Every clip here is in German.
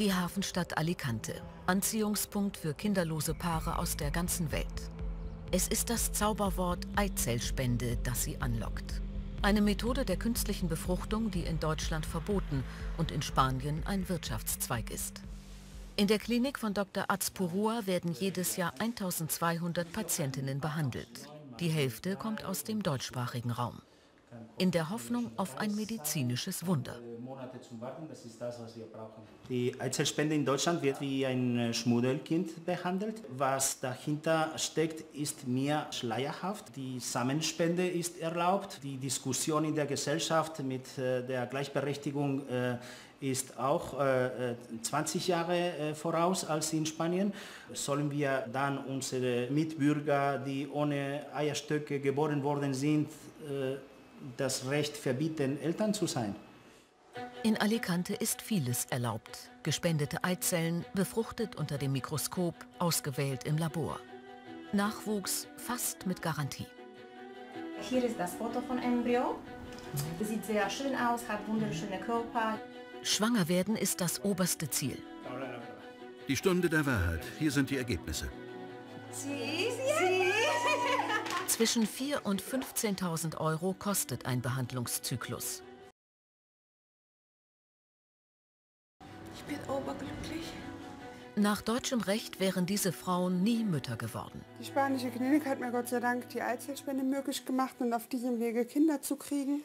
die Hafenstadt Alicante, Anziehungspunkt für kinderlose Paare aus der ganzen Welt. Es ist das Zauberwort Eizellspende, das sie anlockt. Eine Methode der künstlichen Befruchtung, die in Deutschland verboten und in Spanien ein Wirtschaftszweig ist. In der Klinik von Dr. Azpurua werden jedes Jahr 1200 Patientinnen behandelt. Die Hälfte kommt aus dem deutschsprachigen Raum. In der Hoffnung auf ein medizinisches Wunder. Die Eizellspende in Deutschland wird wie ein Schmuddelkind behandelt. Was dahinter steckt, ist mir schleierhaft. Die Samenspende ist erlaubt. Die Diskussion in der Gesellschaft mit der Gleichberechtigung ist auch 20 Jahre voraus als in Spanien. Sollen wir dann unsere Mitbürger, die ohne Eierstöcke geboren worden sind, das Recht verbieten, Eltern zu sein? In Alicante ist vieles erlaubt. Gespendete Eizellen, befruchtet unter dem Mikroskop, ausgewählt im Labor. Nachwuchs fast mit Garantie. Hier ist das Foto von Embryo. Sieht sehr schön aus, hat wunderschöne Körper. Schwanger werden ist das oberste Ziel. Die Stunde der Wahrheit. Hier sind die Ergebnisse. Zwischen 4.000 und 15.000 Euro kostet ein Behandlungszyklus. Ich bin oberglücklich. Nach deutschem Recht wären diese Frauen nie Mütter geworden. Die spanische Klinik hat mir Gott sei Dank die Eizellspende möglich gemacht und auf diesem Wege Kinder zu kriegen.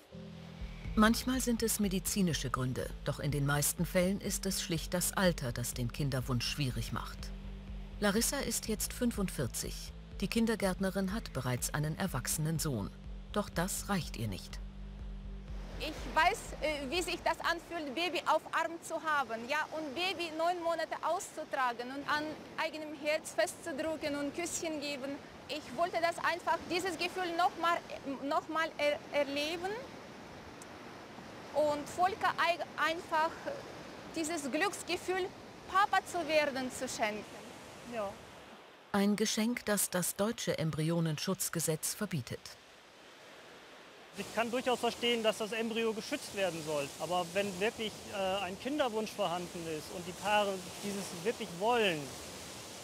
Manchmal sind es medizinische Gründe, doch in den meisten Fällen ist es schlicht das Alter, das den Kinderwunsch schwierig macht. Larissa ist jetzt 45. Die Kindergärtnerin hat bereits einen erwachsenen Sohn. Doch das reicht ihr nicht. Ich weiß, wie sich das anfühlt, Baby auf Arm zu haben, ja, und Baby 9 Monate auszutragen und an eigenem Herz festzudrücken und Küsschen geben. Ich wollte das einfach, dieses Gefühl noch mal erleben. Und Volker einfach dieses Glücksgefühl, Papa zu werden, zu schenken. Ja. Ein Geschenk, das das deutsche Embryonenschutzgesetz verbietet. Ich kann durchaus verstehen, dass das Embryo geschützt werden soll. Aber wenn wirklich ein Kinderwunsch vorhanden ist und die Paare dieses wirklich wollen,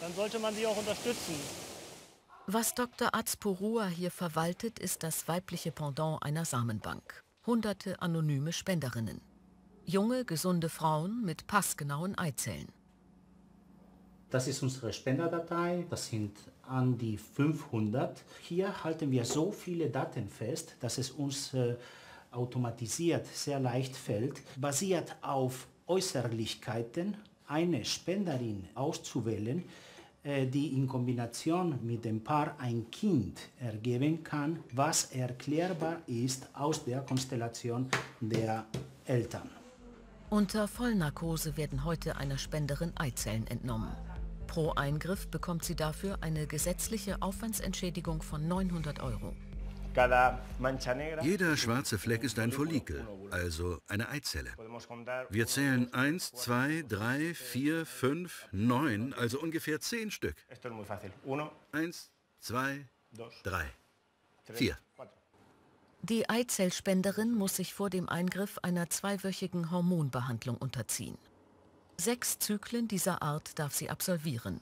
dann sollte man sie auch unterstützen. Was Dr. Azpurua hier verwaltet, ist das weibliche Pendant einer Samenbank. Hunderte anonyme Spenderinnen. Junge, gesunde Frauen mit passgenauen Eizellen. Das ist unsere Spenderdatei, das sind an die 500. Hier halten wir so viele Daten fest, dass es uns automatisiert sehr leicht fällt, basiert auf Äußerlichkeiten eine Spenderin auszuwählen, die in Kombination mit dem Paar ein Kind ergeben kann, was erklärbar ist aus der Konstellation der Eltern. Unter Vollnarkose werden heute einer Spenderin Eizellen entnommen. Pro Eingriff bekommt sie dafür eine gesetzliche Aufwandsentschädigung von 900 Euro. Jeder schwarze Fleck ist ein Follikel, also eine Eizelle. Wir zählen 1, 2, 3, 4, 5, 9, also ungefähr 10 Stück. 1, 2, 3, 4. Die Eizellspenderin muss sich vor dem Eingriff einer zweiwöchigen Hormonbehandlung unterziehen. 6 Zyklen dieser Art darf sie absolvieren.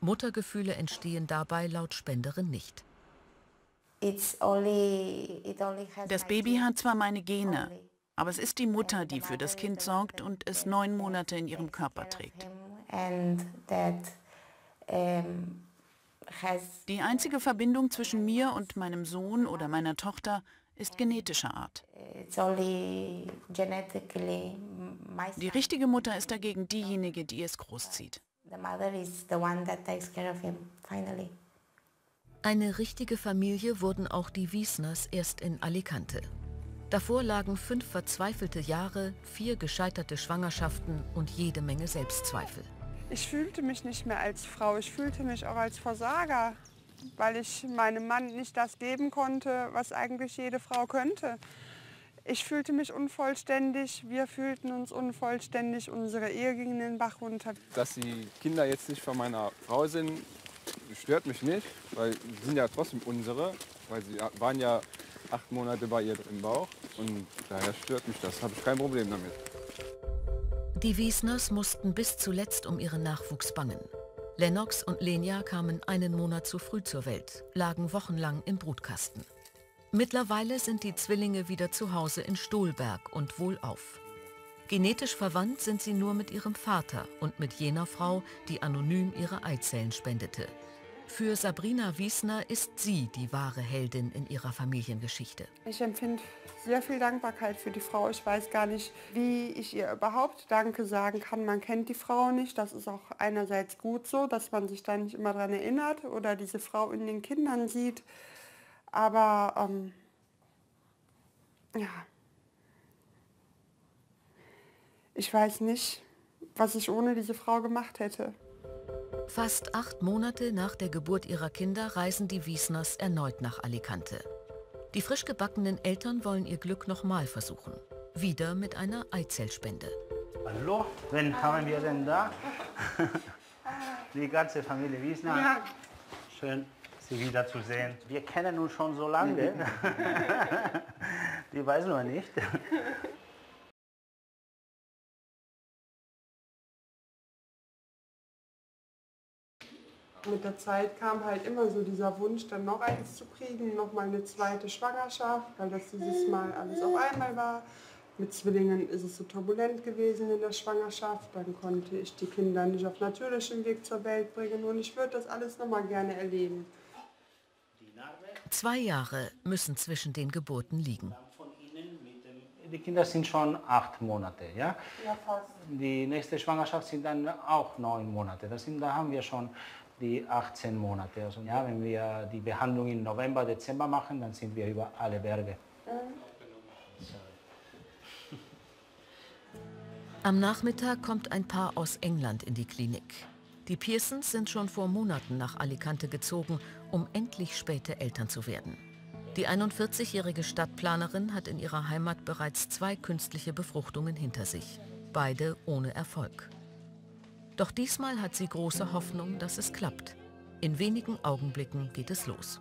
Muttergefühle entstehen dabei laut Spenderin nicht. Das Baby hat zwar meine Gene, aber es ist die Mutter, die für das Kind sorgt und es 9 Monate in ihrem Körper trägt. Die einzige Verbindung zwischen mir und meinem Sohn oder meiner Tochter ist genetischer Art. Die richtige Mutter ist dagegen diejenige, die es großzieht. Eine richtige Familie wurden auch die Wiesners erst in Alicante. Davor lagen 5 verzweifelte Jahre, 4 gescheiterte Schwangerschaften und jede Menge Selbstzweifel. Ich fühlte mich nicht mehr als Frau, ich fühlte mich auch als Versager, weil ich meinem Mann nicht das geben konnte, was eigentlich jede Frau könnte. Ich fühlte mich unvollständig, wir fühlten uns unvollständig, unsere Ehe ging in den Bach runter. Dass die Kinder jetzt nicht von meiner Frau sind, stört mich nicht, weil sie sind ja trotzdem unsere, weil sie waren ja 8 Monate bei ihr im Bauch und daher stört mich das, habe ich kein Problem damit. Die Wiesners mussten bis zuletzt um ihren Nachwuchs bangen. Lennox und Lenia kamen einen Monat zu früh zur Welt, lagen wochenlang im Brutkasten. Mittlerweile sind die Zwillinge wieder zu Hause in Stolberg und wohlauf. Genetisch verwandt sind sie nur mit ihrem Vater und mit jener Frau, die anonym ihre Eizellen spendete. Für Sabrina Wiesner ist sie die wahre Heldin in ihrer Familiengeschichte. Ich empfinde sehr viel Dankbarkeit für die Frau. Ich weiß gar nicht, wie ich ihr überhaupt Danke sagen kann. Man kennt die Frau nicht. Das ist auch einerseits gut so, dass man sich da nicht immer dran erinnert oder diese Frau in den Kindern sieht. Aber ja, ich weiß nicht, was ich ohne diese Frau gemacht hätte. Fast 8 Monate nach der Geburt ihrer Kinder reisen die Wiesners erneut nach Alicante. Die frisch gebackenen Eltern wollen ihr Glück nochmal versuchen. Wieder mit einer Eizellspende. Hallo, wen haben wir denn da? Die ganze Familie Wiesner. Ja. Schön, Sie wiederzusehen. Wir kennen uns schon so lange. Die weiß man nicht. Mit der Zeit kam halt immer so dieser Wunsch, dann noch eins zu kriegen, nochmal eine zweite Schwangerschaft, weil das dieses Mal alles auf einmal war. Mit Zwillingen ist es so turbulent gewesen in der Schwangerschaft, dann konnte ich die Kinder nicht auf natürlichem Weg zur Welt bringen und ich würde das alles nochmal gerne erleben. 2 Jahre müssen zwischen den Geburten liegen. Die Kinder sind schon 8 Monate, ja? Ja, fast. Die nächste Schwangerschaft sind dann auch 9 Monate, da haben wir schon die 18 Monate. Also, ja, wenn wir die Behandlung im November, Dezember machen, dann sind wir über alle Berge. Am Nachmittag kommt ein Paar aus England in die Klinik. Die Pearsons sind schon vor Monaten nach Alicante gezogen, um endlich späte Eltern zu werden. Die 41-jährige Stadtplanerin hat in ihrer Heimat bereits 2 künstliche Befruchtungen hinter sich. Beide ohne Erfolg. Doch diesmal hat sie große Hoffnung, dass es klappt. In wenigen Augenblicken geht es los.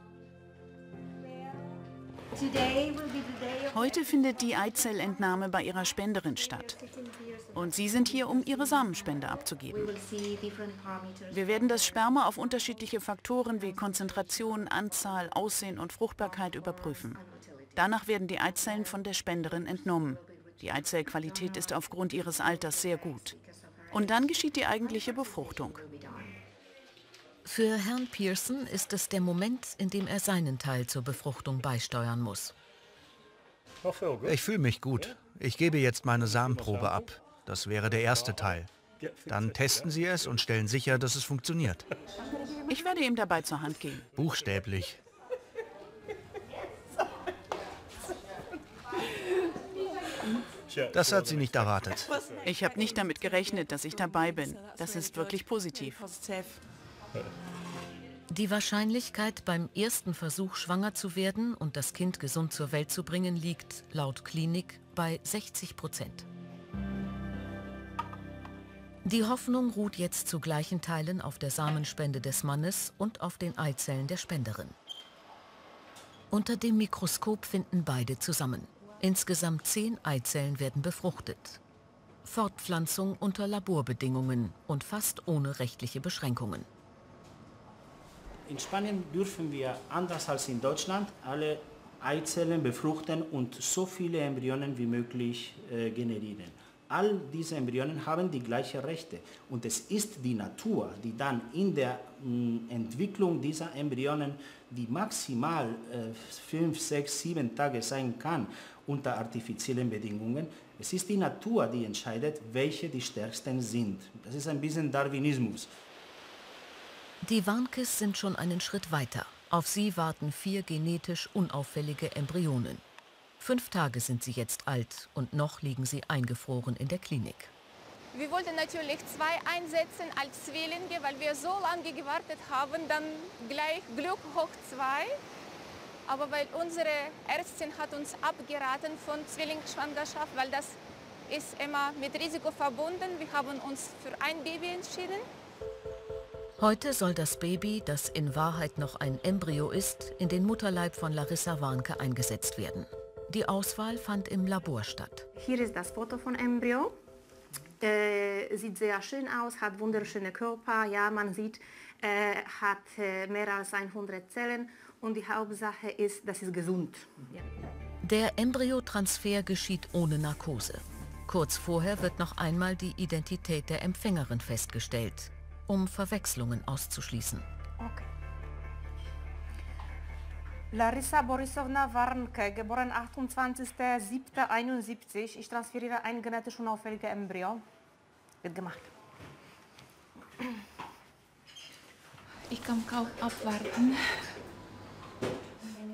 Heute findet die Eizellentnahme bei ihrer Spenderin statt. Und sie sind hier, um ihre Samenspende abzugeben. Wir werden das Sperma auf unterschiedliche Faktoren wie Konzentration, Anzahl, Aussehen und Fruchtbarkeit überprüfen. Danach werden die Eizellen von der Spenderin entnommen. Die Eizellqualität ist aufgrund ihres Alters sehr gut. Und dann geschieht die eigentliche Befruchtung. Für Herrn Pearson ist es der Moment, in dem er seinen Teil zur Befruchtung beisteuern muss. Ich fühle mich gut. Ich gebe jetzt meine Samenprobe ab. Das wäre der erste Teil. Dann testen sie es und stellen sicher, dass es funktioniert. Ich werde ihm dabei zur Hand gehen. Buchstäblich. Das hat sie nicht erwartet. Ich habe nicht damit gerechnet, dass ich dabei bin. Das ist wirklich positiv. Die Wahrscheinlichkeit, beim ersten Versuch schwanger zu werden und das Kind gesund zur Welt zu bringen, liegt, laut Klinik, bei 60%. Die Hoffnung ruht jetzt zu gleichen Teilen auf der Samenspende des Mannes und auf den Eizellen der Spenderin. Unter dem Mikroskop finden beide zusammen. Insgesamt 10 Eizellen werden befruchtet. Fortpflanzung unter Laborbedingungen und fast ohne rechtliche Beschränkungen. In Spanien dürfen wir, anders als in Deutschland, alle Eizellen befruchten und so viele Embryonen wie möglich generieren. All diese Embryonen haben die gleichen Rechte. Und es ist die Natur, die dann in der Entwicklung dieser Embryonen, die maximal 5, 6, 7 Tage sein kann, unter artifiziellen Bedingungen, es ist die Natur, die entscheidet, welche die stärksten sind. Das ist ein bisschen Darwinismus. Die Warnkes sind schon einen Schritt weiter. Auf sie warten 4 genetisch unauffällige Embryonen. 5 Tage sind sie jetzt alt und noch liegen sie eingefroren in der Klinik. Wir wollten natürlich 2 einsetzen als Zwillinge, weil wir so lange gewartet haben, dann gleich Glück hoch 2. Aber weil unsere Ärztin hat uns abgeraten von Zwillingsschwangerschaft, weil das ist immer mit Risiko verbunden. Wir haben uns für ein Baby entschieden. Heute soll das Baby, das in Wahrheit noch ein Embryo ist, in den Mutterleib von Larissa Warnke eingesetzt werden. Die Auswahl fand im Labor statt. Hier ist das Foto von Embryo. sieht sehr schön aus, hat wunderschöne Körper, ja, man sieht, hat mehr als 100 Zellen und die Hauptsache ist, das ist gesund. Ja. Der Embryotransfer geschieht ohne Narkose. Kurz vorher wird noch einmal die Identität der Empfängerin festgestellt, um Verwechslungen auszuschließen. Okay. Larissa Borisovna Warnke, geboren 28.07.71. Ich transferiere ein genetisch unauffälliges Embryo. Wird gemacht. Ich kann kaum abwarten.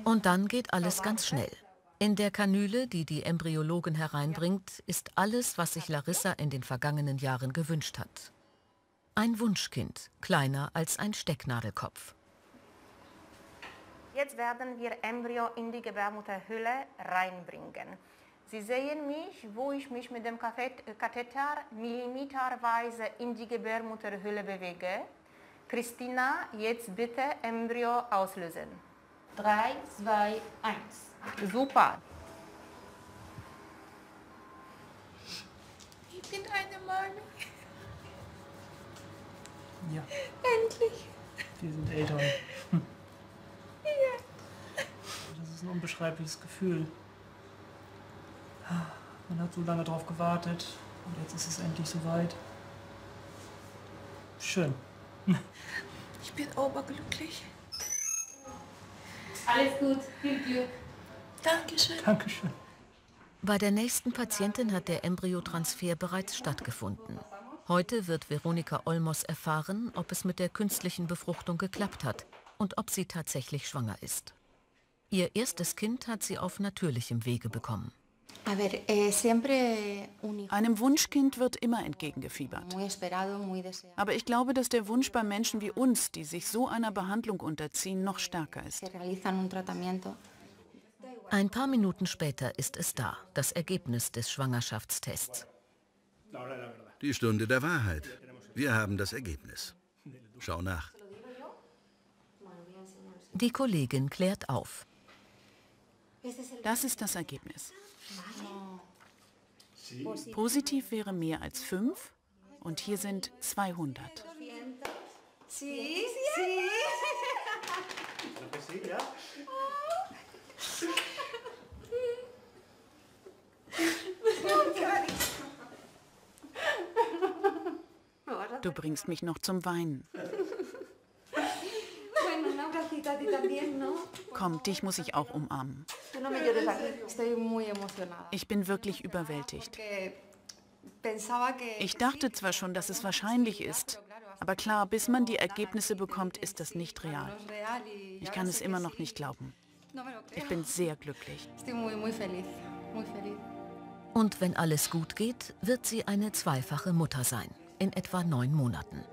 Und dann geht alles ganz schnell. In der Kanüle, die die Embryologin hereinbringt, ist alles, was sich Larissa in den vergangenen Jahren gewünscht hat. Ein Wunschkind, kleiner als ein Stecknadelkopf. Jetzt werden wir Embryo in die Gebärmutterhöhle reinbringen. Sie sehen mich, wo ich mich mit dem Katheter millimeterweise in die Gebärmutterhöhle bewege. Christina, jetzt bitte Embryo auslösen. 3, 2, 1. Super. Ich bin eine Mami. Ja. Endlich. Wir sind Eltern. Das ist ein unbeschreibliches Gefühl. Man hat so lange darauf gewartet und jetzt ist es endlich soweit. Schön. Ich bin oberglücklich. Alles gut, viel Glück. Dankeschön. Dankeschön. Bei der nächsten Patientin hat der Embryotransfer bereits stattgefunden. Heute wird Veronika Olmos erfahren, ob es mit der künstlichen Befruchtung geklappt hat und ob sie tatsächlich schwanger ist. Ihr erstes Kind hat sie auf natürlichem Wege bekommen. Einem Wunschkind wird immer entgegengefiebert. Aber ich glaube, dass der Wunsch bei Menschen wie uns, die sich so einer Behandlung unterziehen, noch stärker ist. Ein paar Minuten später ist es da, das Ergebnis des Schwangerschaftstests. Die Stunde der Wahrheit. Wir haben das Ergebnis. Schau nach. Die Kollegin klärt auf. Das ist das Ergebnis. Positiv wäre mehr als 5 und hier sind 200. Du bringst mich noch zum Weinen. Komm, dich muss ich auch umarmen. Ich bin wirklich überwältigt. Ich dachte zwar schon, dass es wahrscheinlich ist, aber klar, bis man die Ergebnisse bekommt, ist das nicht real. Ich kann es immer noch nicht glauben. Ich bin sehr glücklich. Und wenn alles gut geht, wird sie eine zweifache Mutter sein, in etwa 9 Monaten.